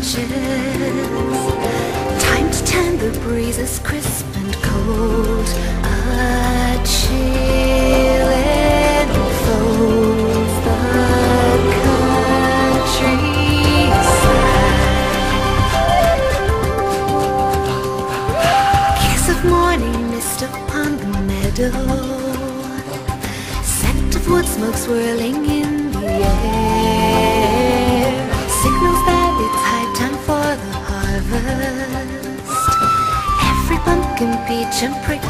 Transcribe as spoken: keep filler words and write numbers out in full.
branches. Time to turn the breezes crisp and cold. A chill enfolds the countryside. Kiss of morning mist upon the meadow. Scent of wood smoke swirling in the air. Signals that it's high time for the harvest. Every pumpkin, peach and prickly